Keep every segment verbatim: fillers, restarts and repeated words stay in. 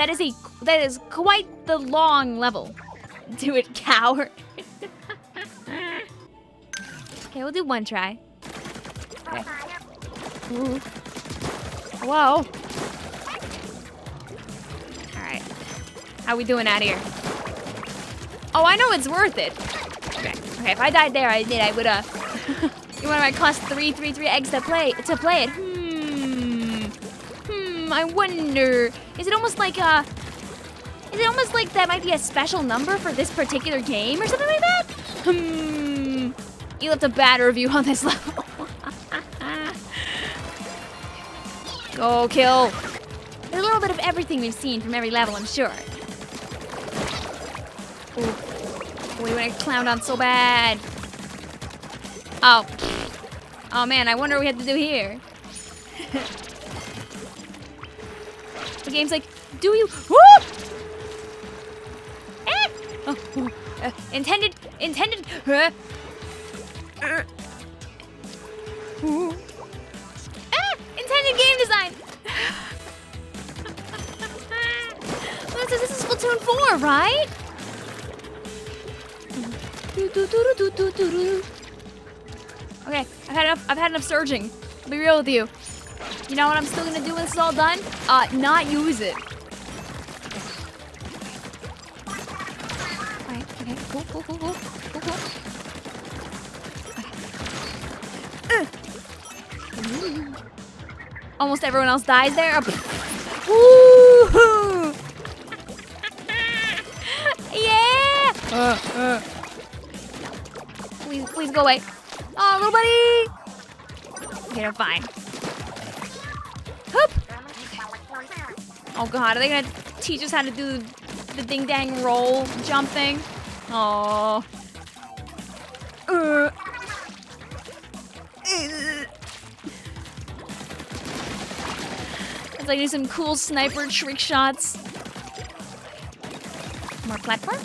That is a that is quite the long level. Do it, coward. Okay, we'll do one try. Okay. Whoa. Alright. How we doing out here? Oh, I know it's worth it. Okay, okay, if I died there, I did, I would, uh... you want my cost three, three, three eggs to play, to play it. Hmm. Hmm, I wonder. Is it almost like, uh... Is it almost like that might be a special number for this particular game or something like that? Hmm. You left a bad review on this level. Go kill. There's a little bit of everything we've seen from every level, I'm sure. Ooh. We went and clowned on so bad. Oh. Oh man, I wonder what we had to do here. The game's like, do you? Woo! Eh! Oh, oh. Uh, intended, intended. Uh. Uh. Uh. Intended game design! This is, this is Splatoon four, right? Okay, I've had enough I've had enough surging. I'll be real with you. You know what I'm still gonna do when this is all done? Uh not use it. Alright, okay, cool, cool, cool, cool, cool, cool. Okay. Uh. Almost everyone else dies there. Woohoo! Yeah! Uh, uh. Please, please go away. Oh, little buddy! Okay, I'm fine. Hoop! Oh god, are they gonna teach us how to do the ding dang roll jump thing? Oh. Uh. I do some cool sniper trick shots. More platform?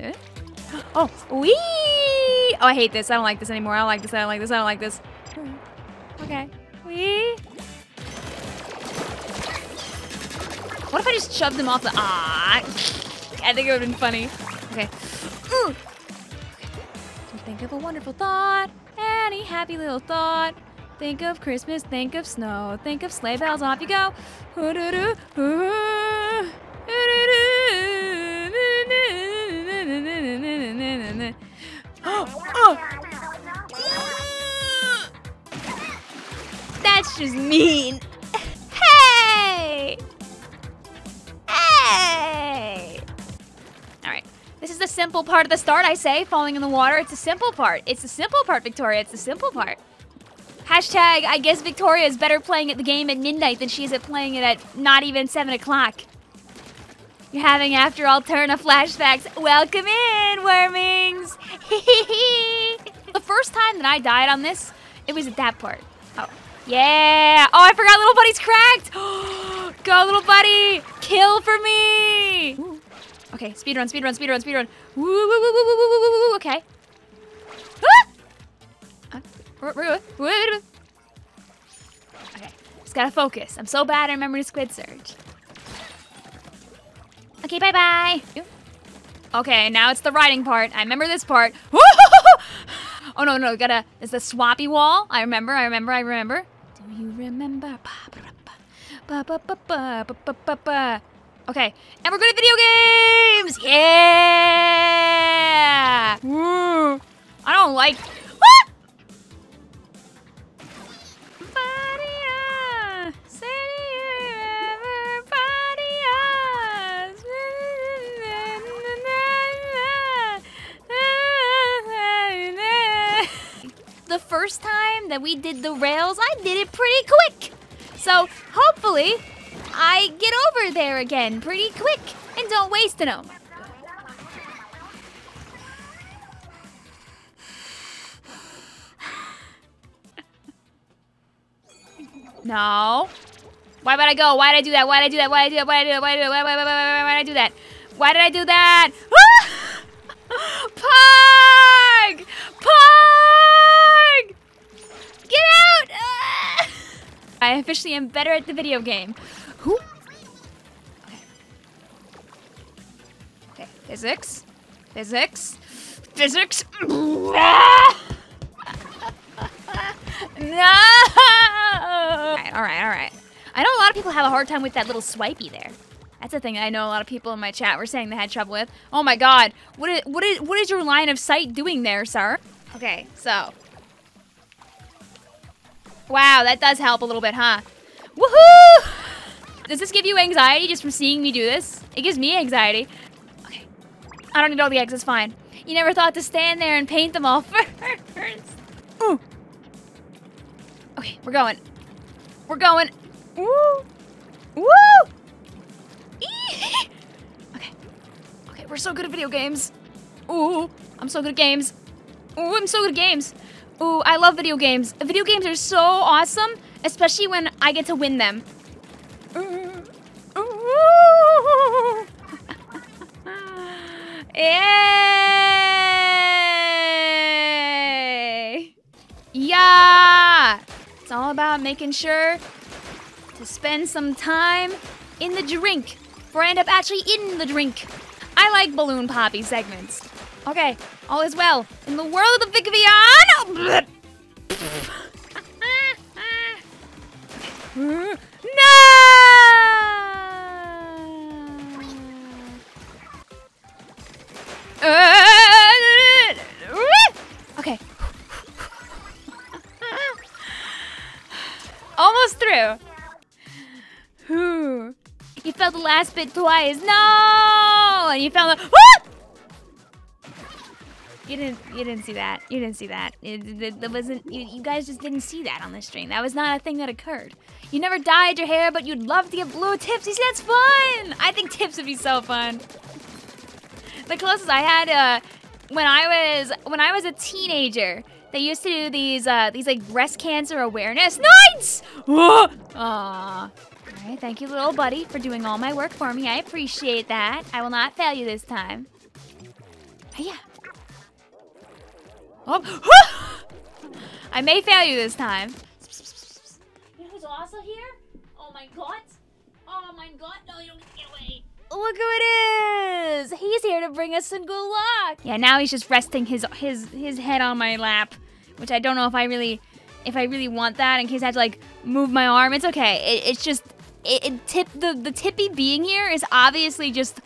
Eh? Oh, wee! Oh, I hate this. I don't like this anymore. I don't like this. I don't like this. I don't like this. Okay. Wee! What if I just shoved them off the. Ah! I think it would have been funny. Okay. Ooh. So think of a wonderful thought. Any happy little thought. Think of Christmas, think of snow, think of sleigh bells, off you go. That's just mean. Hey! Hey! Alright, this is the simple part of the start, I say. Falling in the water, it's a simple part. It's the simple part, Victoria, it's the simple part. Hashtag, I guess Victoria is better playing at the game at midnight than she is at playing it at not even seven o'clock. You're having after Alterna flashbacks. Welcome in, wormings! The first time that I died on this, it was at that part. Oh, yeah! Oh, I forgot little buddy's cracked! Go, little buddy! Kill for me! Ooh. Okay, speedrun, speedrun, speedrun, speedrun. Woo, woo, woo, woo, woo, woo, woo, woo, okay. Ah! Wait a minute. Okay, just gotta focus. I'm so bad I remember to Squid Search. Okay, bye bye. Okay, now it's the riding part. I remember this part. Oh no, no, gotta. It's the swappy wall. I remember, I remember, I remember. Do you remember? Okay, and we're good at video games! Yeah! I don't like. The first time that we did the rails, I did it pretty quick. So hopefully I get over there again pretty quick and don't waste them. No. Why would I go? Why did I do that? Why did I do that? Why did I do that? Why did I do that? Why did I do that? Why did I do that? Pog! Pog! Get out! I officially am better at the video game. Who? Okay, physics. Physics. Physics. No! Alright, alright, alright. I know a lot of people have a hard time with that little swipey there. That's a thing I know a lot of people in my chat were saying they had trouble with. Oh my god. What is, what is, what is your line of sight doing there, sir? Okay, so. Wow, that does help a little bit, huh? Woohoo! Does this give you anxiety just from seeing me do this? It gives me anxiety. Okay. I don't need all the eggs, it's fine. You never thought to stand there and paint them all first. Ooh. Okay, we're going. We're going. Woo! Woo! Eee! Okay. Okay, we're so good at video games. Ooh, I'm so good at games. Ooh, I'm so good at games. Ooh, I love video games. Video games are so awesome, especially when I get to win them. Yay! Yeah! It's all about making sure to spend some time in the drink, or end up actually in the drink. I like balloon poppy segments. Okay, all is well in the world of the Vicvillon. No! Okay. Almost through. Whew. You felt the last bit twice. No! And you felt the. You didn't. You didn't see that. You didn't see that. It, it, it wasn't. You, you guys just didn't see that on the stream. That was not a thing that occurred. You never dyed your hair, but you'd love to get blue tips. You see, that's fun. I think tips would be so fun. The closest I had uh, when I was when I was a teenager, they used to do these uh, these like breast cancer awareness nights. Whoa! Aww. All right, thank you, little buddy, for doing all my work for me. I appreciate that. I will not fail you this time. Yeah. Oh, I may fail you this time. You know who's also here? Oh my god! Oh my god! No, you don't get to get away. Look who it is! He's here to bring us some good luck. Yeah, now he's just resting his his his head on my lap, which I don't know if I really if I really want that. In case I have to like move my arm, it's okay. It, it's just it, it tip the the tippy being here is obviously just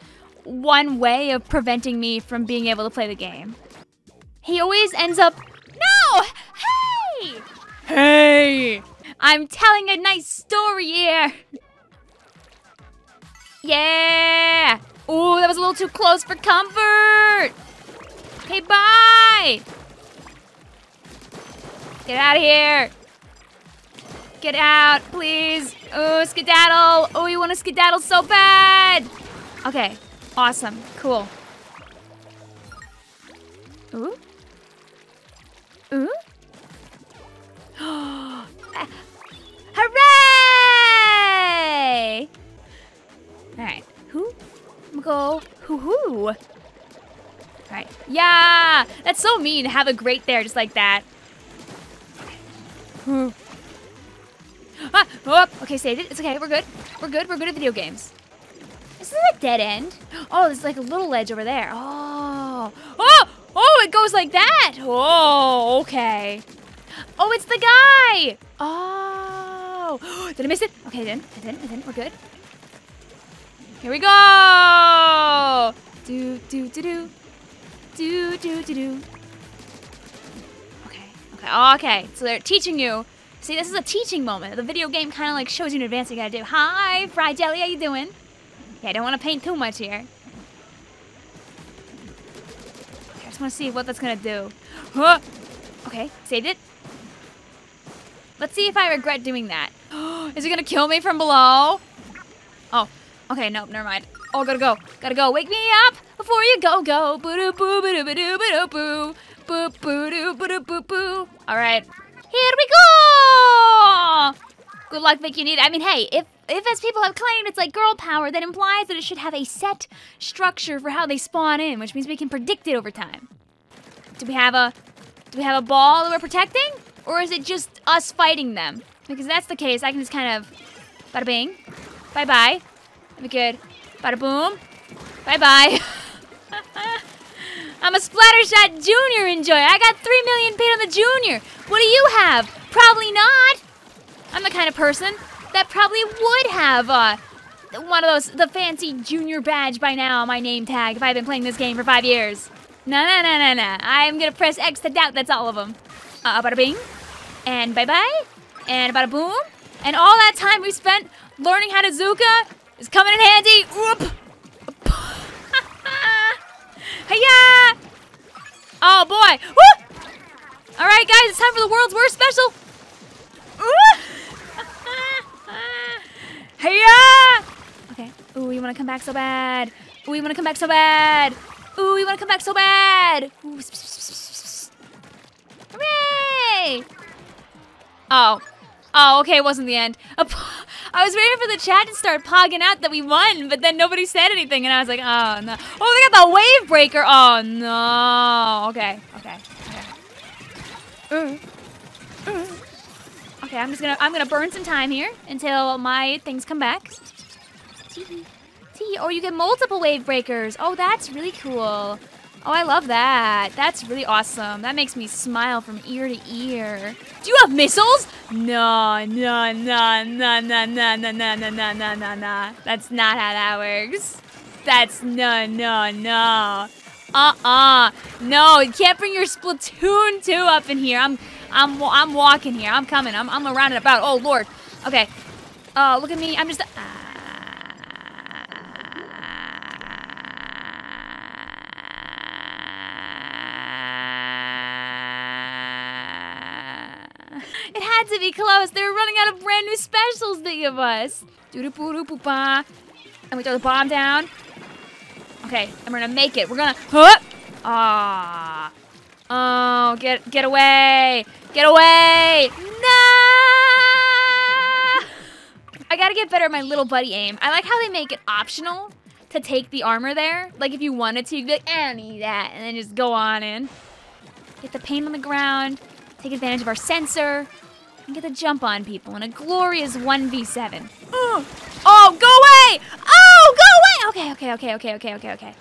one way of preventing me from being able to play the game. He always ends up, no, hey! Hey! I'm telling a nice story here. Yeah! Ooh, that was a little too close for comfort. Okay, bye! Get out of here. Get out, please. Ooh, skedaddle. Oh, you want to skedaddle so bad. Okay, awesome, cool. Ooh. Ooh. Ah, hooray! All right, who? I'm gonna go hoo-hoo. All right, yeah! That's so mean, have a great there just like that. Okay. Ah, oh, okay, saved it, it's okay, we're good. We're good, we're good at video games. Is this a dead end? Oh, there's like a little ledge over there. Oh, oh! Oh, it goes like that. Oh, okay. Oh, it's the guy. Oh, did I miss it? Okay, then, I didn't, I didn't. We're good. Here we go. Do do do do do do do do. Okay, okay, okay. So they're teaching you. See, this is a teaching moment. The video game kind of like shows you in advance what you gotta do. Hi, Fry Jelly, how you doing? Yeah, I don't want to paint too much here. I want to see what that's gonna do. Huh. Okay, saved it. Let's see if I regret doing that. Is it gonna kill me from below? Oh, okay, nope, never mind. Oh, gotta go, gotta go. Wake me up before you go, go. Boo doo boo boo doo boo doo boo boo boo boo doo boo doo boo boo. All right, here we go. Good luck, Vic. You need. I mean, hey, if if as people have claimed it's like girl power, that implies that it should have a set structure for how they spawn in, which means we can predict it over time. Do we have a, do we have a ball that we're protecting? Or is it just us fighting them? Because if that's the case, I can just kind of, bada bing, bye-bye, that'd be good, bada boom, bye-bye. I'm a Splattershot Junior enjoyer. I got three million paid on the Junior. What do you have? Probably not. I'm the kind of person that probably would have uh, one of those, the fancy Junior badge by now on my name tag if I've been playing this game for five years. No, no, no, no, no. I'm gonna press X to doubt that's all of them. Uh, bada bing, and bye bye, and bada boom, and all that time we spent learning how to Zooka is coming in handy. Whoop. Hiya! Oh boy! Woo! All right, guys, it's time for the world's worst special. Hiya! Okay. Ooh, you want to come back so bad. Ooh, you want to come back so bad. Ooh, you want to come back so bad. Ooh, sp sp sp sp sp. Hooray! Oh. Oh, okay, it wasn't the end. I was waiting for the chat to start pogging out that we won, but then nobody said anything, and I was like, oh, no. Oh, they got the wave breaker. Oh, no. Okay, okay, okay. Okay, I'm just gonna, I'm gonna burn some time here until my things come back. Tee, tee. Oh, you get multiple wave breakers. Oh, that's really cool. Oh, I love that. That's really awesome. That makes me smile from ear to ear. Do you have missiles? No, no, no, no, no, no, no, no, no, no, no, no, no. That's not how that works. That's no, no, no. Uh-uh. No, you can't bring your Splatoon two up in here. I'm, I'm, I'm walking here. I'm coming. I'm, I'm around and about. Oh, Lord. Okay. Uh, look at me. I'm just... Uh, It had to be close. They were running out of brand new specials they give us. Doo-doo-poo-doo-poo-pa. And we throw the bomb down. Okay, and we're gonna make it. We're gonna. Huh? Ah. Oh, get get away! Get away! No! I gotta get better at my little buddy aim. I like how they make it optional to take the armor there. Like if you wanted to, you'd be like, I don't need that, and then just go on in. Get the paint on the ground. Take advantage of our sensor, and get the jump on people in a glorious one v seven. Ugh. Oh, go away! Oh, go away! Okay, okay, okay, okay, okay, okay, okay.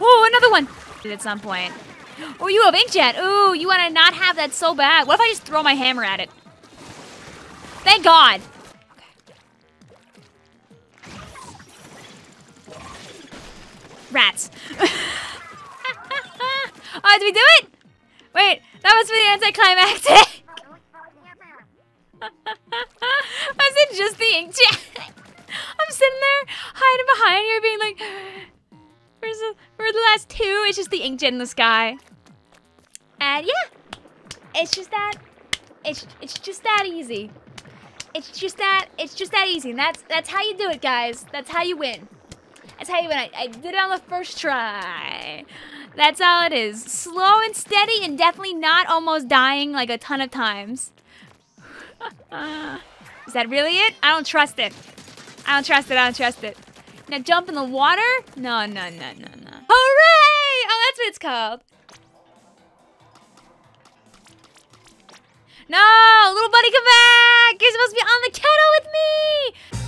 Oh, another one! At some point. Oh, you have inkjet. Ooh, you want to not have that so bad. What if I just throw my hammer at it? Thank God! Okay. Rats. Oh, did we do it? Wait. That was really anticlimactic. Was it just the inkjet? I'm sitting there hiding behind here being like, where's the, where are the last two? It's just the inkjet in the sky. And yeah, it's just that, it's, it's just that easy. It's just that, it's just that easy. And that's, that's how you do it, guys. That's how you win. That's how you win. I, I did it on the first try. That's all it is. Slow and steady and definitely not almost dying like a ton of times. Is that really it? I don't trust it. I don't trust it. I don't trust it. Now jump in the water? No, no, no, no, no. Hooray! Oh, that's what it's called. No! Little buddy, come back! You're supposed to be on the kettle with me!